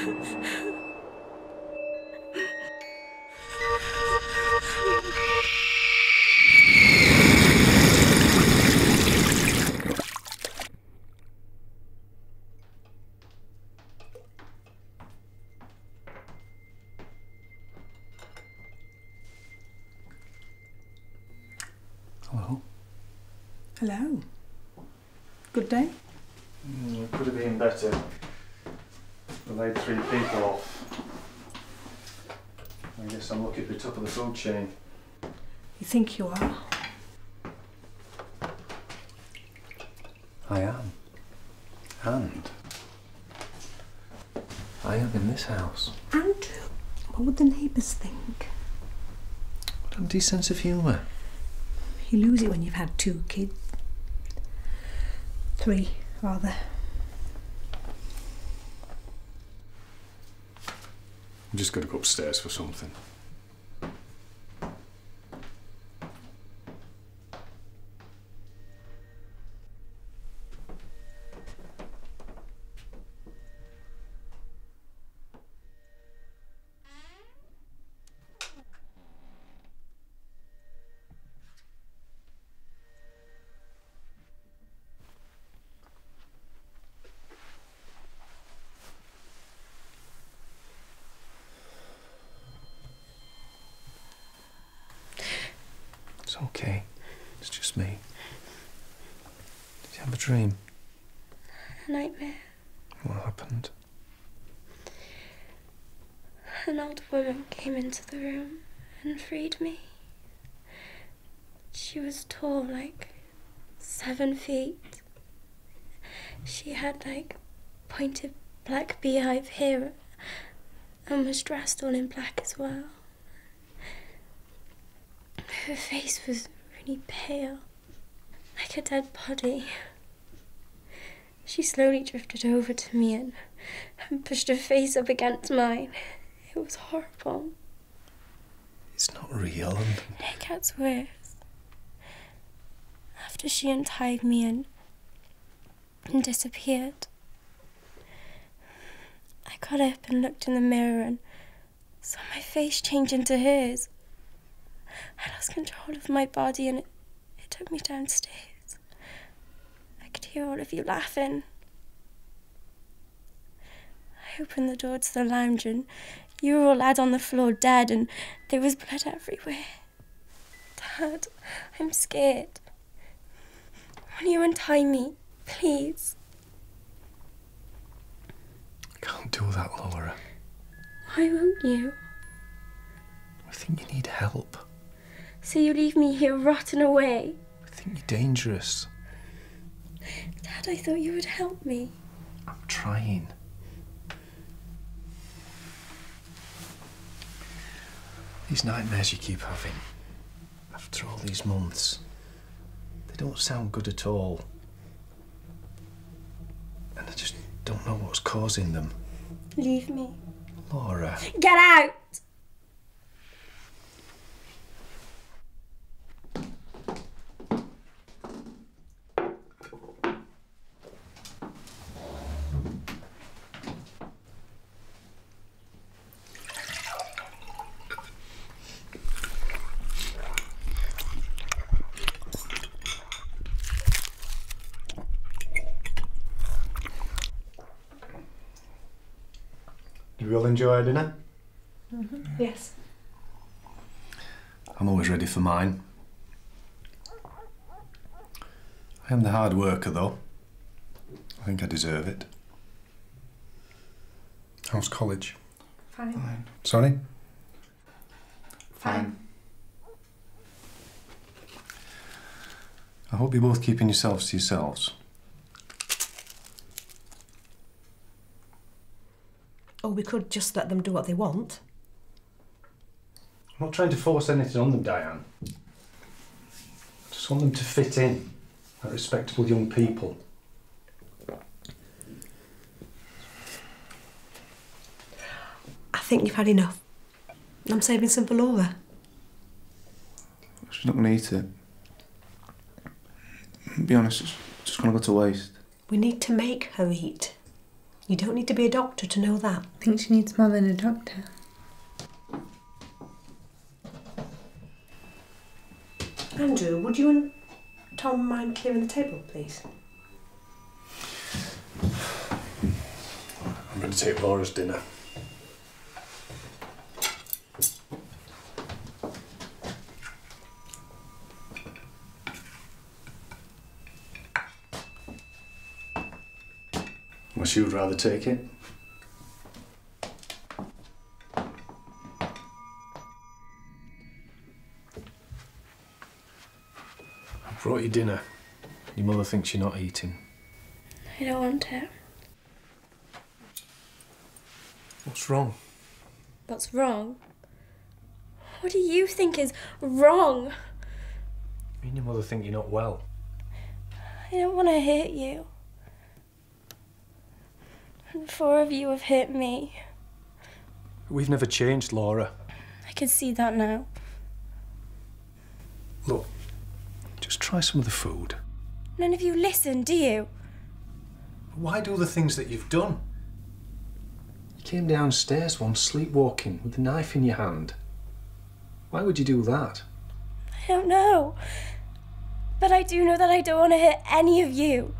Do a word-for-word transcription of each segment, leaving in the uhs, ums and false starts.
Hello. Hello. Good day? Mm, it could have been better. I laid three people off. I guess I'm lucky at the top of the food chain. You think you are? I am. And I am in this house. And what would the neighbours think? What a decent sense of humour. You lose it when you've had two kids. Three, rather. I'm just going to go upstairs for something. It's okay. It's just me. Did you have a dream? A nightmare. What happened? An old woman came into the room and freed me. She was tall, like seven feet. She had like pointed black beehive hair and was dressed all in black as well. Her face was really pale, like a dead body. She slowly drifted over to me and, and pushed her face up against mine. It was horrible. It's not real. It gets worse. After she untied me and, and disappeared, I got up and looked in the mirror and saw my face change into hers. I lost control of my body and it, it took me downstairs. I could hear all of you laughing. I opened the door to the lounge and you were all laid on the floor dead and there was blood everywhere. Dad, I'm scared. Will you untie me, please? I can't do that, Laura. Why won't you? I think you need help. So you leave me here rotting away? I think you're dangerous. Dad, I thought you would help me. I'm trying. These nightmares you keep having, after all these months, they don't sound good at all. And I just don't know what's causing them. Leave me. Laura. Get out! We all enjoy our dinner? Mm-hmm. Yes. I'm always ready for mine. I am the hard worker, though. I think I deserve it. How's college? Fine. Fine. Sorry? Fine. I hope you're both keeping yourselves to yourselves. Or we could just let them do what they want. I'm not trying to force anything on them, Diane. I just want them to fit in, like respectable young people. I think you've had enough. I'm saving some for Laura. She's not going to eat it. To be honest, it's just going to go to waste. We need to make her eat. You don't need to be a doctor to know that. I think she needs more than a doctor. Andrew, would you and Tom mind clearing the table, please? I'm going to take Laura's dinner. Well, she would rather take it. I brought you dinner. Your mother thinks you're not eating. I don't want it. What's wrong? What's wrong? What do you think is wrong? Me and your mother think you're not well. I don't want to hurt you. And four of you have hurt me. We've never changed, Laura. I can see that now. Look, just try some of the food. None of you listen, do you? Why do the things that you've done? You came downstairs once sleepwalking with a knife in your hand. Why would you do that? I don't know. But I do know that I don't want to hurt any of you.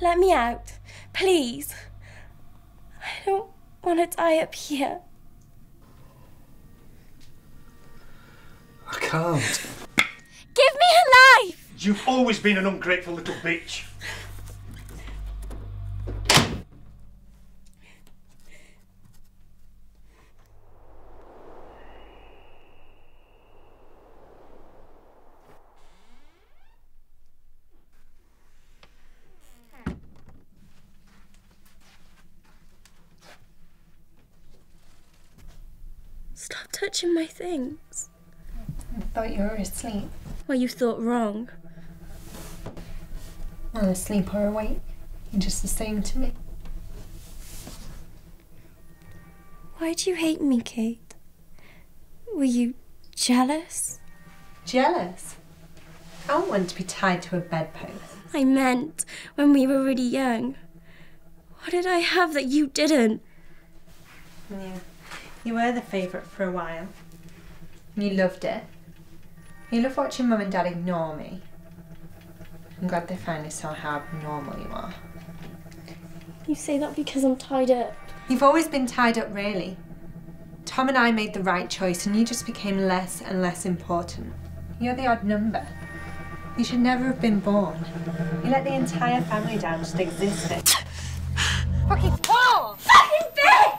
Let me out. Please. I don't want to die up here. I can't. Give me a life! You've always been an ungrateful little bitch. Stop touching my things. I thought you were asleep. Well, you thought wrong. Well, asleep or awake, you're just the same to me. Why do you hate me, Kate? Were you jealous? Jealous? I don't want to be tied to a bedpost. I meant when we were really young. What did I have that you didn't? Yeah. You were the favourite for a while. You loved it. You loved watching Mum and Dad ignore me. I'm glad they finally saw how abnormal you are. You say that because I'm tied up. You've always been tied up, really. Tom and I made the right choice and you just became less and less important. You're the odd number. You should never have been born. You let the entire family down just existing. Fucking whore! Fucking bitch!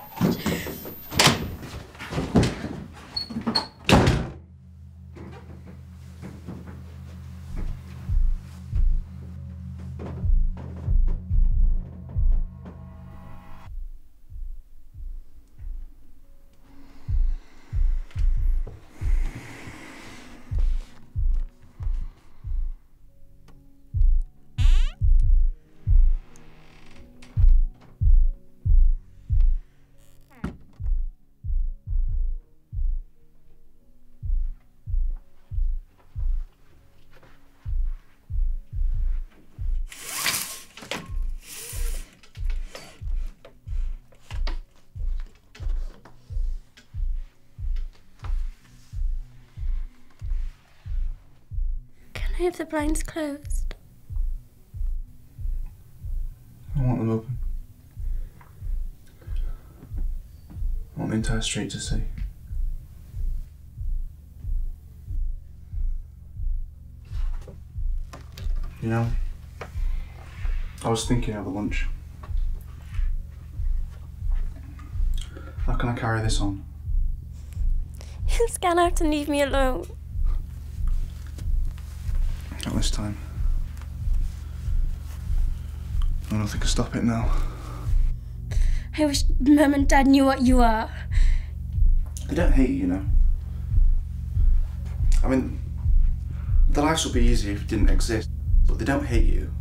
I have the blinds closed. I want them open. I want the entire street to see. You know, I was thinking over lunch. How can I carry this on? You'll scan out and leave me alone. Not this time. I don't think I can stop it now. I wish Mum and Dad knew what you are. I don't hate you, you know. I mean, their lives would be easier if you didn't exist, but they don't hate you.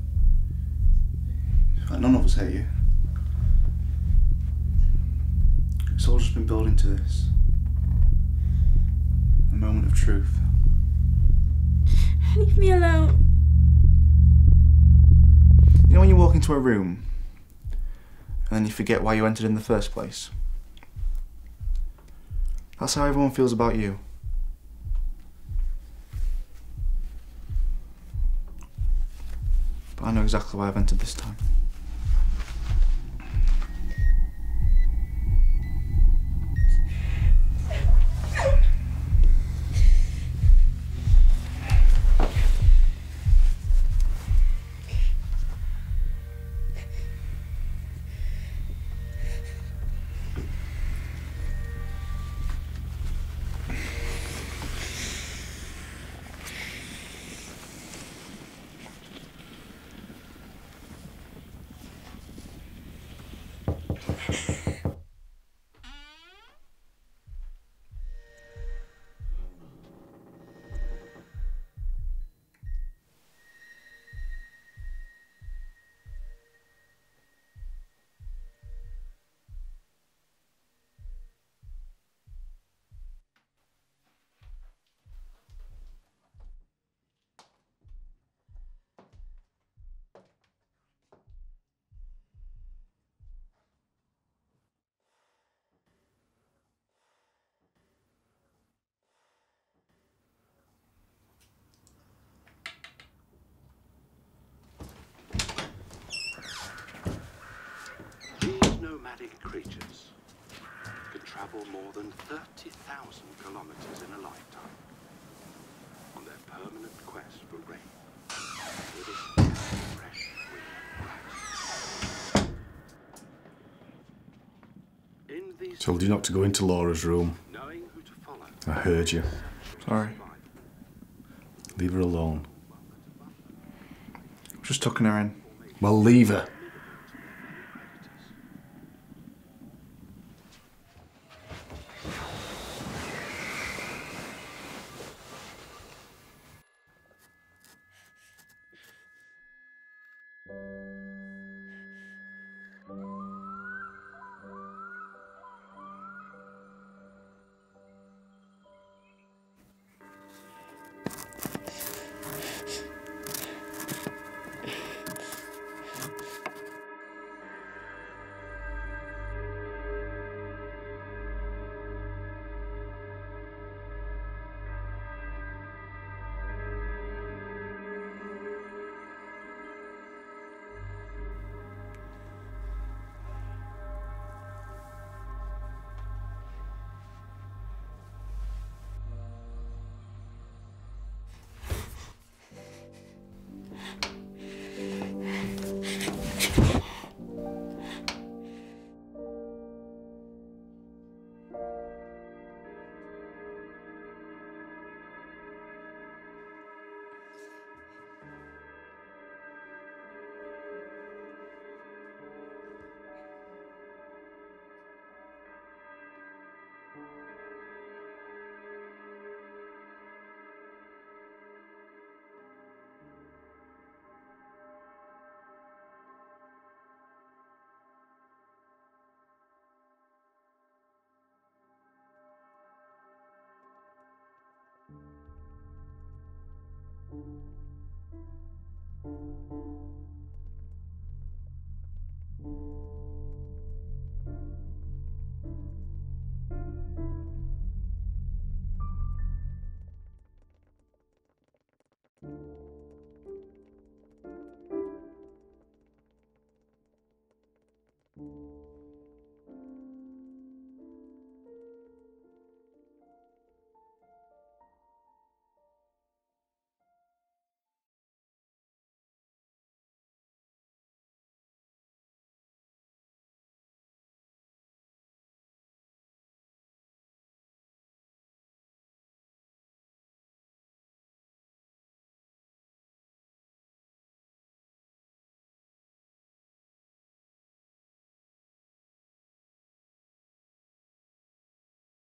In fact, none of us hate you. It's all just been building to this. A moment of truth. Leave me alone. You know when you walk into a room and then you forget why you entered in the first place. That's how everyone feels about you. But I know exactly why I've entered this time. Creatures could travel more than thirty thousand kilometers in a lifetime on their permanent quest for rain, living, fresh wind, in these Told you not to go into Laura's room. Knowing who to follow. I heard you. Sorry. Leave her alone. I'm just tucking her in. Well, leave her. Thank you.